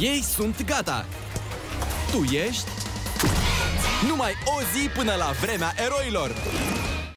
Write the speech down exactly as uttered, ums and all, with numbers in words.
Ei sunt gata! Tu ești? Numai o zi până la vremea eroilor!